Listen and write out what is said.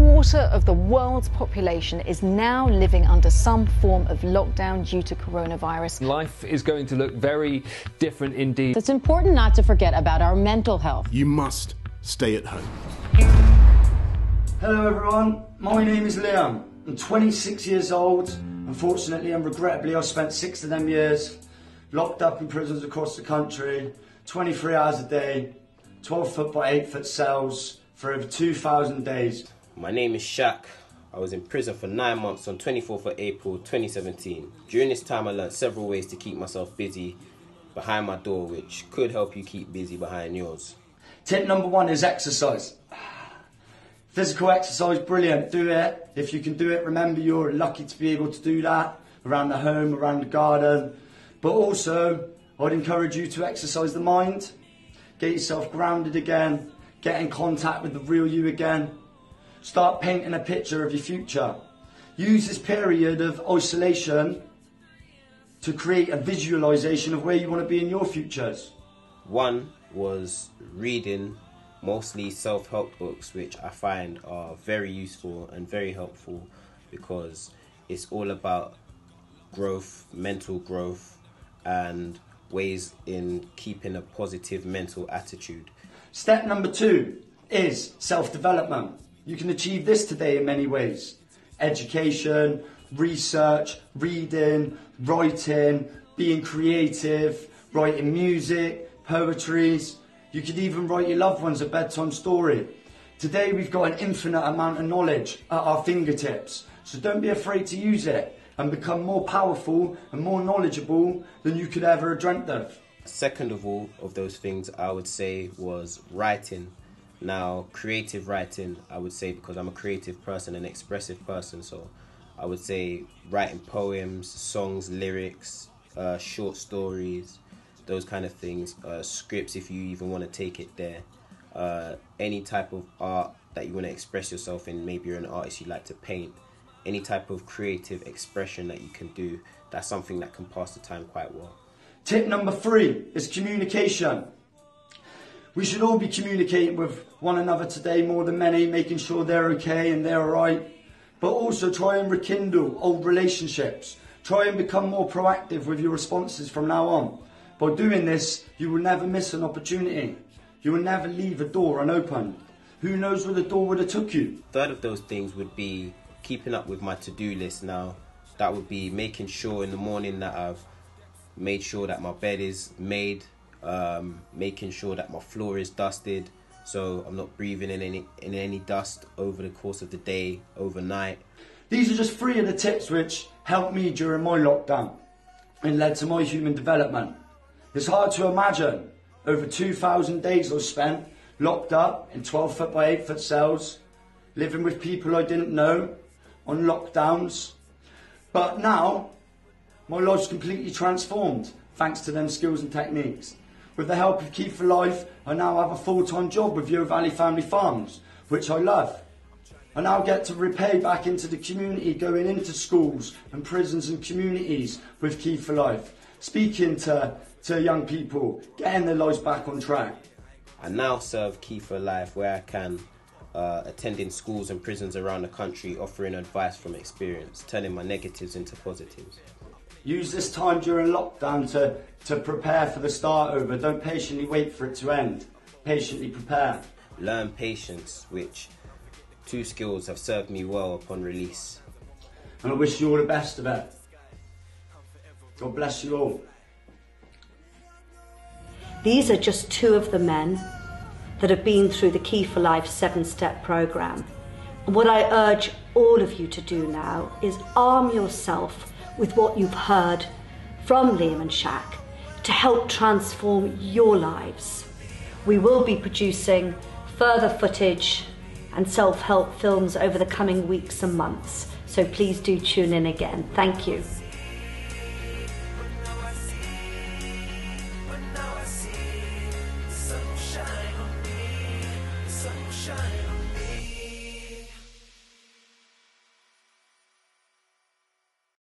quarter of the world's population is now living under some form of lockdown due to coronavirus. Life is going to look very different indeed. It's important not to forget about our mental health. You must stay at home. Hello everyone, my name is Liam. I'm 26 years old. Unfortunately and regrettably, I spent 6 of them years locked up in prisons across the country, 23 hours a day, 12-foot by 8-foot cells for over 2,000 days. My name is Shaq. I was in prison for 9 months on 24th of April 2017. During this time, I learned several ways to keep myself busy behind my door, which could help you keep busy behind yours. Tip number 1 is exercise. Physical exercise, brilliant, do it. If you can do it, remember you're lucky to be able to do that around the home, around the garden. But also, I'd encourage you to exercise the mind, get yourself grounded again, get in contact with the real you again. Start painting a picture of your future. Use this period of isolation to create a visualization of where you want to be in your futures. 1 was reading. Mostly self-help books, which I find are very useful and very helpful because it's all about growth, mental growth, and ways in keeping a positive mental attitude. Step number 2 is self-development. You can achieve this today in many ways. Education, research, reading, writing, being creative, writing music, poetries. You could even write your loved ones a bedtime story. Today we've got an infinite amount of knowledge at our fingertips, so don't be afraid to use it and become more powerful and more knowledgeable than you could ever have dreamt of. Second of all of those things I would say was writing. Now, creative writing, I would say, because I'm a creative person, an expressive person, so I would say writing poems, songs, lyrics, short stories, those kind of things, scripts if you even want to take it there, any type of art that you want to express yourself in. Maybe you're an artist, you like to paint, any type of creative expression that you can do, that's something that can pass the time quite well. Tip number 3 is communication. We should all be communicating with one another today more than many, making sure they're okay and they're alright, but also try and rekindle old relationships. Try and become more proactive with your responses from now on. By doing this, you will never miss an opportunity. You will never leave a door unopened. Who knows where the door would have took you? Third of those things would be keeping up with my to-do list now. That would be making sure in the morning that I've made sure that my bed is made, making sure that my floor is dusted, so I'm not breathing in any dust over the course of the day, overnight. These are just 3 of the tips which helped me during my lockdown and led to my human development. It's hard to imagine. Over 2,000 days I spent locked up in 12-foot by 8-foot cells, living with people I didn't know, on lockdowns. But now, my life's completely transformed thanks to them skills and techniques. With the help of Key4Life, I now have a full-time job with Yo Valley Family Farms, which I love. I now get to repay back into the community, going into schools and prisons and communities with Key4Life, speaking to young people, getting their lives back on track. I now serve Key4Life where I can, attending schools and prisons around the country, offering advice from experience, turning my negatives into positives. Use this time during lockdown to prepare for the start over. Don't patiently wait for it to end. Patiently prepare. Learn patience, which 2 skills have served me well upon release. And I wish you all the best of it. God bless you all. These are just 2 of the men that have been through the Key4Life 7-step program. And what I urge all of you to do now is arm yourself with what you've heard from Liam and Shaq to help transform your lives. We will be producing further footage and self-help films over the coming weeks and months, so please do tune in again. Thank you.